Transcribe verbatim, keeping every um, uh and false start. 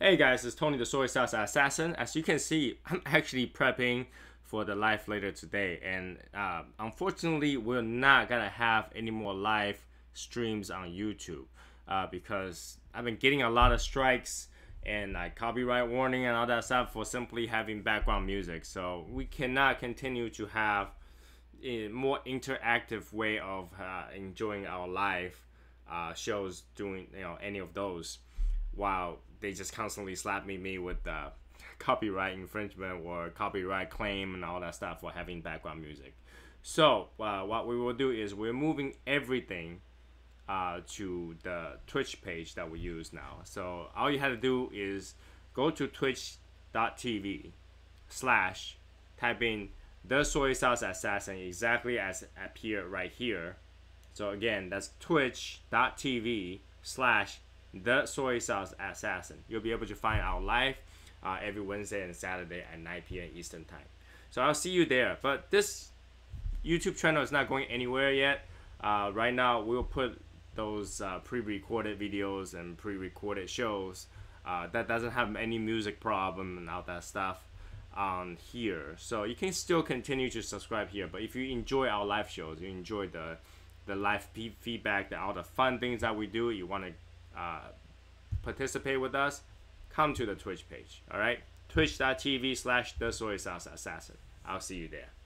Hey guys, it's Tony the Soy Sauce Assassin. As you can see, I'm actually prepping for the live later today, and uh, unfortunately we're not gonna have any more live streams on YouTube uh, because I've been getting a lot of strikes and like copyright warning and all that stuff for simply having background music. So we cannot continue to have a more interactive way of uh, enjoying our live uh, shows, doing you know any of those, while they just constantly slap me me with uh, copyright infringement or copyright claim and all that stuff for having background music. So uh, what we will do is we're moving everything uh, to the Twitch page that we use now. So all you have to do is go to twitch dot t v slash type in the Soy Sauce Assassin, exactly as appear right here. So again, that's twitch dot t v slash The Soy Sauce Assassin. You'll be able to find our live uh, every Wednesday and Saturday at nine p m Eastern Time. So I'll see you there. But this YouTube channel is not going anywhere yet. Uh, right now, we'll put those uh, pre-recorded videos and pre-recorded shows uh, that doesn't have any music problem and all that stuff on here. So you can still continue to subscribe here. But if you enjoy our live shows, you enjoy the the live feedback, the, all the fun things that we do, you want to Uh, participate with us, come to the Twitch page. All right, twitch dot t v slash the Soy Sauce Assassin. I'll see you there.